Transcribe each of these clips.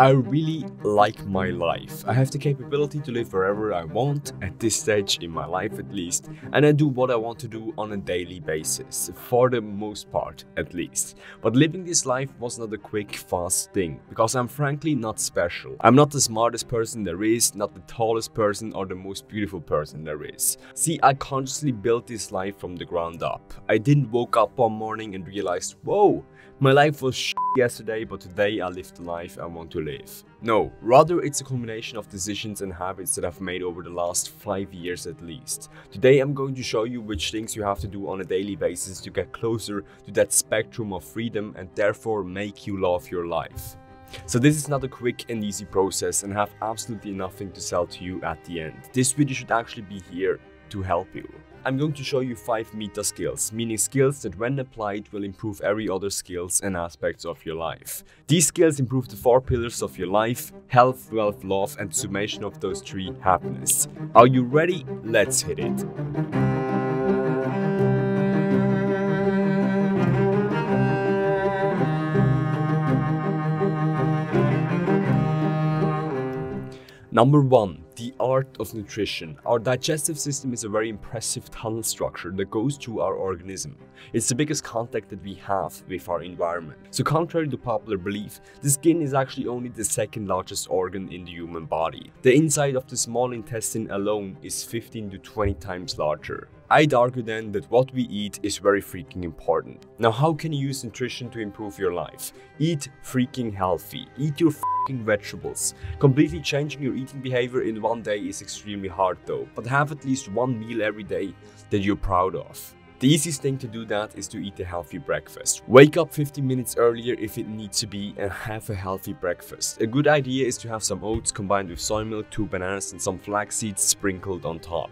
I really like my life. I have the capability to live wherever I want, at this stage in my life at least, and I do what I want to do on a daily basis, for the most part at least. But living this life was not a quick, fast thing, because I'm frankly not special. I'm not the smartest person there is, not the tallest person or the most beautiful person there is. See, I consciously built this life from the ground up. I didn't woke up one morning and realized, whoa, my life was shit yesterday, but today I live the life I want to live. No, rather it's a combination of decisions and habits that I've made over the last 5 years at least. Today I'm going to show you which things you have to do on a daily basis to get closer to that spectrum of freedom and therefore make you love your life. So this is not a quick and easy process and I have absolutely nothing to sell to you at the end. This video should actually be here to help you. I'm going to show you 5 meta skills, meaning skills that when applied will improve every other skills and aspects of your life. These skills improve the 4 pillars of your life: health, wealth, love, and summation of those 3, happiness. Are you ready? Let's hit it. Number 1. The art of nutrition. Our digestive system is a very impressive tunnel structure that goes through our organism. It's the biggest contact that we have with our environment. So contrary to popular belief, the skin is actually only the 2nd largest organ in the human body. The inside of the small intestine alone is 15 to 20 times larger. I'd argue then that what we eat is very freaking important. Now how can you use nutrition to improve your life? Eat freaking healthy. Eat your fucking vegetables. Completely changing your eating behavior in one day is extremely hard though, but have at least one meal every day that you're proud of. The easiest thing to do that is to eat a healthy breakfast. Wake up 15 minutes earlier if it needs to be and have a healthy breakfast. A good idea is to have some oats combined with soy milk, 2 bananas and some flax seeds sprinkled on top.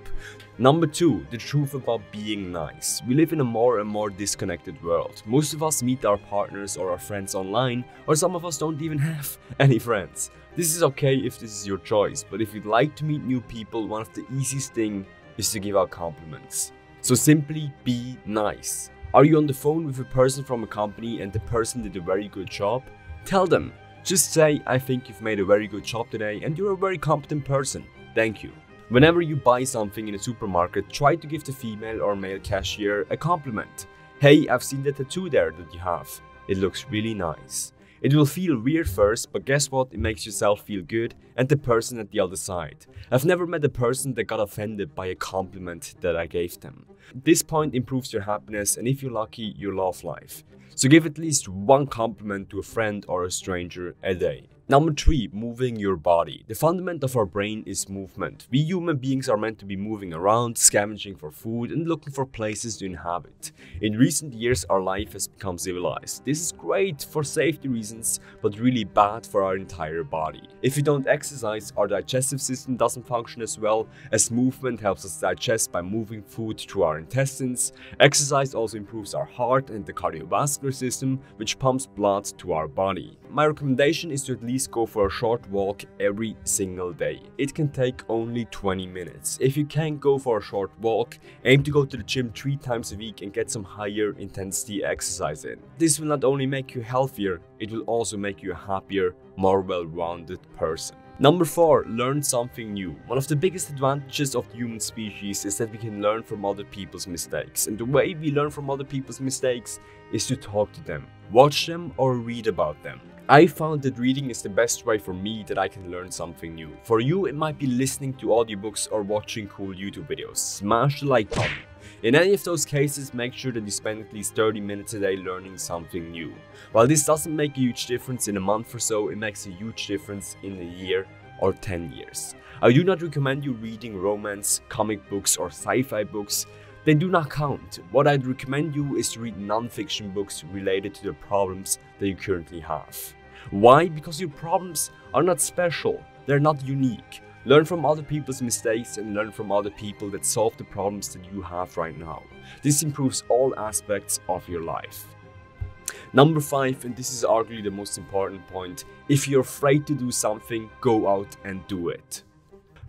Number 2. The truth about being nice. We live in a more and more disconnected world. Most of us meet our partners or our friends online, or some of us don't even have any friends. This is okay if this is your choice, but if you'd like to meet new people, one of the easiest things is to give out compliments. So simply be nice. Are you on the phone with a person from a company and the person did a very good job? Tell them. Just say, I think you've made a very good job today and you're a very competent person. Thank you. Whenever you buy something in a supermarket, try to give the female or male cashier a compliment. Hey, I've seen the tattoo there that you have. It looks really nice. It will feel weird first, but guess what? It makes yourself feel good and the person at the other side. I've never met a person that got offended by a compliment that I gave them. This point improves your happiness and if you're lucky, your love life. So give at least one compliment to a friend or a stranger a day. Number 3. Moving your body. The fundament of our brain is movement. We human beings are meant to be moving around, scavenging for food and looking for places to inhabit. In recent years our life has become civilized. This is great for safety reasons, but really bad for our entire body. If we don't exercise, our digestive system doesn't function as well, as movement helps us digest by moving food through our intestines. Exercise also improves our heart and the cardiovascular system, which pumps blood to our body. My recommendation is to at least go for a short walk every single day. It can take only 20 minutes. If you can't go for a short walk, aim to go to the gym 3 times a week and get some higher intensity exercise in. This will not only make you healthier, it will also make you a happier, more well-rounded person. Number 4. Learn something new. One of the biggest advantages of the human species is that we can learn from other people's mistakes. And the way we learn from other people's mistakes is to talk to them, watch them or read about them. I found that reading is the best way for me that I can learn something new. For you, it might be listening to audiobooks or watching cool YouTube videos. Smash the like button. In any of those cases, make sure that you spend at least 30 minutes a day learning something new. While this doesn't make a huge difference in a month or so, it makes a huge difference in a year or 10 years. I do not recommend you reading romance, comic books or sci-fi books. They do not count. What I'd recommend you is to read non-fiction books related to the problems that you currently have. Why? Because your problems are not special, they're not unique. Learn from other people's mistakes and learn from other people that solve the problems that you have right now. This improves all aspects of your life. Number 5, and this is arguably the most important point, if you're afraid to do something, go out and do it.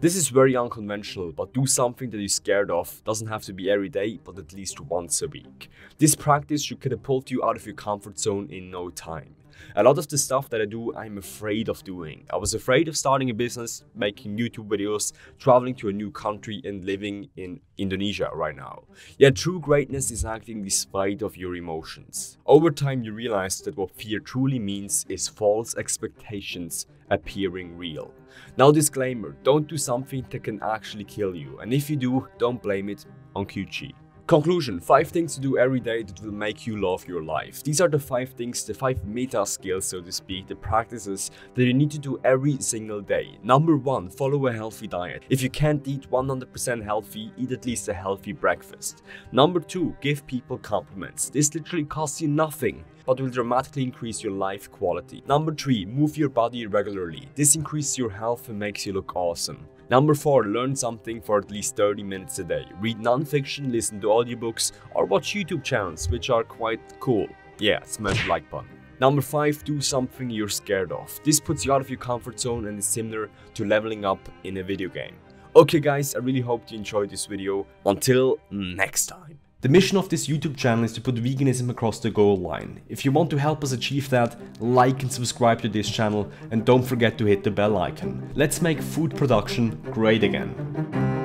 This is very unconventional, but do something that you're scared of. Doesn't have to be every day, but at least once a week. This practice should catapult you out of your comfort zone in no time. A lot of the stuff that I do, I'm afraid of doing. I was afraid of starting a business, making YouTube videos, traveling to a new country and living in Indonesia right now. Yet true greatness is acting despite of your emotions. Over time, you realize that what fear truly means is false expectations appearing real. Now disclaimer, don't do something that can actually kill you. And if you do, don't blame it on Kyuchi. Conclusion, 5 things to do every day that will make you love your life. These are the 5 things, the 5 meta skills, so to speak, the practices that you need to do every single day. Number 1, follow a healthy diet. If you can't eat 100% healthy, eat at least a healthy breakfast. Number 2, give people compliments. This literally costs you nothing, but will dramatically increase your life quality. Number 3, move your body regularly. This increases your health and makes you look awesome. Number 4, learn something for at least 30 minutes a day. Read non-fiction, listen to audiobooks, or watch YouTube channels, which are quite cool. Yeah, smash the like button. Number 5, do something you're scared of. This puts you out of your comfort zone and is similar to leveling up in a video game. Okay guys, I really hope you enjoyed this video. Until next time. The mission of this YouTube channel is to put veganism across the goal line. If you want to help us achieve that, like and subscribe to this channel and don't forget to hit the bell icon. Let's make food production great again.